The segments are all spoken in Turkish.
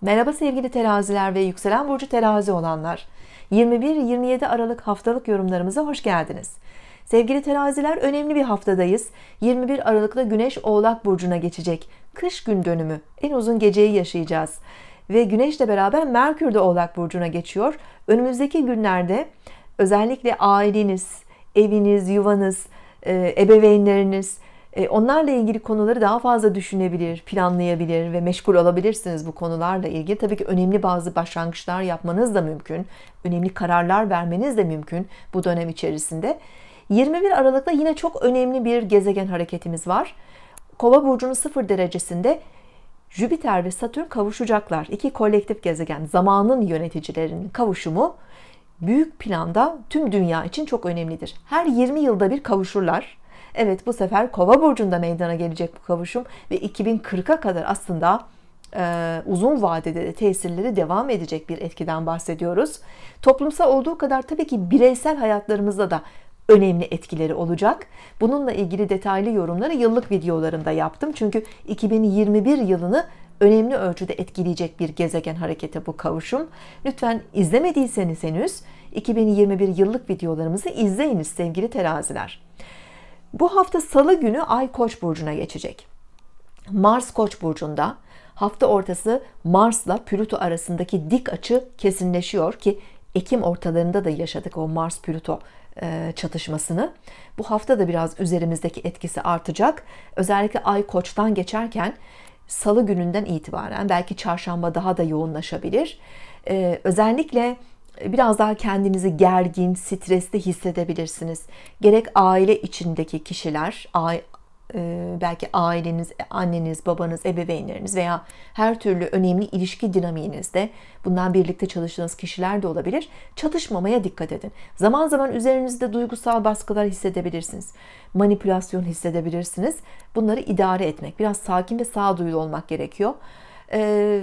Merhaba sevgili teraziler ve yükselen burcu terazi olanlar. 21-27 Aralık haftalık yorumlarımıza hoş geldiniz. Sevgili teraziler, önemli bir haftadayız. 21 Aralık'ta Güneş Oğlak burcuna geçecek. Kış gün dönümü, en uzun geceyi yaşayacağız. Ve Güneş'le beraber Merkür de Oğlak burcuna geçiyor. Önümüzdeki günlerde özellikle aileniz, eviniz, yuvanız, ebeveynleriniz, onlarla ilgili konuları daha fazla düşünebilir, planlayabilir ve meşgul olabilirsiniz bu konularla ilgili. Tabii ki önemli bazı başlangıçlar yapmanız da mümkün. Önemli kararlar vermeniz de mümkün bu dönem içerisinde. 21 Aralık'ta yine çok önemli bir gezegen hareketimiz var. Kova burcunun 0 derecesinde Jüpiter ve Satürn kavuşacaklar. İki kolektif gezegen, zamanın yöneticilerinin kavuşumu büyük planda tüm dünya için çok önemlidir. Her 20 yılda bir kavuşurlar. Evet, bu sefer Kova burcunda meydana gelecek bu kavuşum ve 2040'a kadar aslında uzun vadede de tesirleri devam edecek bir etkiden bahsediyoruz. Toplumsal olduğu kadar tabii ki bireysel hayatlarımızda da önemli etkileri olacak. Bununla ilgili detaylı yorumları yıllık videolarımda yaptım. Çünkü 2021 yılını önemli ölçüde etkileyecek bir gezegen hareketi bu kavuşum. Lütfen izlemediyseniz henüz 2021 yıllık videolarımızı izleyiniz sevgili teraziler. Bu hafta Salı günü Ay Koç burcuna geçecek. Mars Koç burcunda. Hafta ortası Mars'la Plüto arasındaki dik açı kesinleşiyor ki Ekim ortalarında da yaşadık o Mars-Plüto çatışmasını. Bu hafta da biraz üzerimizdeki etkisi artacak. Özellikle Ay Koç'tan geçerken Salı gününden itibaren, belki Çarşamba daha da yoğunlaşabilir. Özellikle biraz daha kendinizi gergin, stresli hissedebilirsiniz. Gerek aile içindeki kişiler, belki aileniz, anneniz, babanız, ebeveynleriniz veya her türlü önemli ilişki dinamiğinizde bundan birlikte çalıştığınız kişiler de olabilir. Çatışmamaya dikkat edin. Zaman zaman üzerinizde duygusal baskılar hissedebilirsiniz. Manipülasyon hissedebilirsiniz. Bunları idare etmek, biraz sakin ve sağduyulu olmak gerekiyor.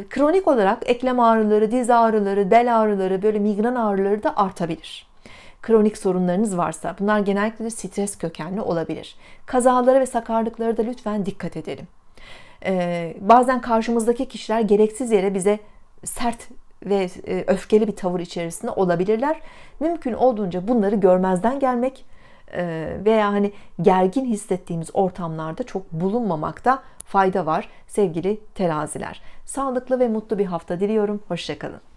Kronik olarak eklem ağrıları, diz ağrıları, bel ağrıları, böyle migren ağrıları da artabilir. Kronik sorunlarınız varsa bunlar genellikle stres kökenli olabilir. Kazalara ve sakarlıklara da lütfen dikkat edelim. Bazen karşımızdaki kişiler gereksiz yere bize sert ve öfkeli bir tavır içerisinde olabilirler. Mümkün olduğunca bunları görmezden gelmek veya hani gergin hissettiğimiz ortamlarda çok bulunmamakta fayda var sevgili teraziler. Sağlıklı ve mutlu bir hafta diliyorum. Hoşça kalın.